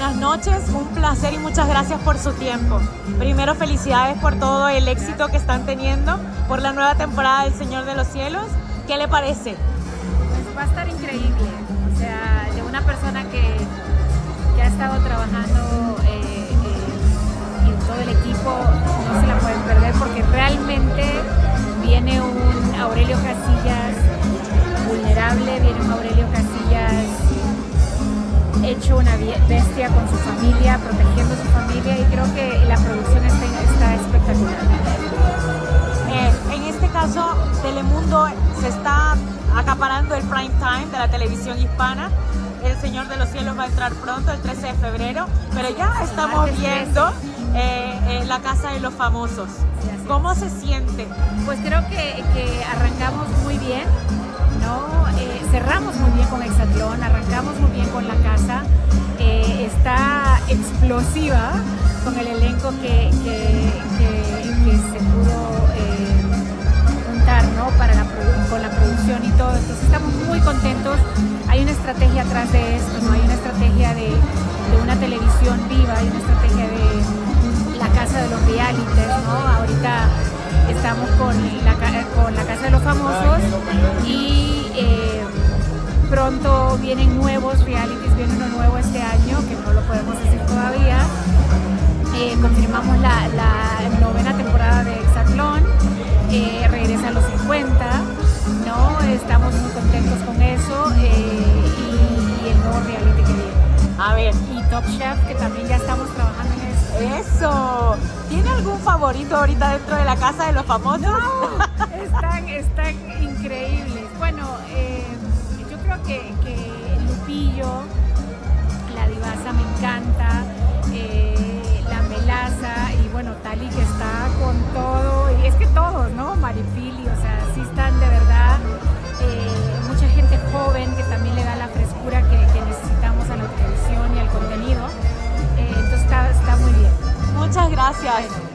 buenas noches, un placer y muchas gracias por su tiempo. Primero, felicidades por todo el éxito que están teniendo, por la nueva temporada del Señor de los Cielos. ¿Qué le parece? Pues va a estar increíble, o sea, de una persona que ha estado trabajando y todo el equipo, no se la pueden perder porque realmente viene un Aurelio Casillas vulnerable, viene un Aurelio Casillas hecho una bestia con su familia, protegiendo a su familia, y creo que la producción está espectacular. En este caso, Telemundo se está acaparando el prime time de la televisión hispana. El Señor de los Cielos va a entrar pronto, el 13 de febrero, pero ya estamos viendo La Casa de los Famosos. Sí, ¿cómo se siente? Pues creo que arrancamos muy bien, ¿no? Cerramos muy bien con Exatlón, arrancamos muy bien con La Casa, está explosiva con el elenco que se pudo juntar, ¿no? Con la producción y todo, entonces estamos muy contentos. Hay una estrategia atrás de esto, ¿no? Hay una estrategia de una televisión viva, hay una estrategia de La Casa de los realities, ¿no? Ahorita estamos con La Casa de los Famosos y pronto vienen nuevos realities, viene uno nuevo este año que no lo podemos decir todavía. Confirmamos la novena temporada de Exatlón, regresa a los 50, ¿no? Estamos muy contentos con eso y el nuevo reality que viene. A ver, y Top Chef, que también ya estamos trabajando en eso. ¡Eso! ¿Tiene algún favorito ahorita dentro de La Casa de los Famosos? No, están increíbles. Bueno, yo creo que Lupillo, la divasa me encanta, la melaza y bueno, Tali, que está con todo, y es que todos, ¿no? Maripili, o sea, sí están de verdad, mucha gente joven que también le da la frescura que necesitamos a la televisión y al contenido, entonces está muy bien. Muchas gracias.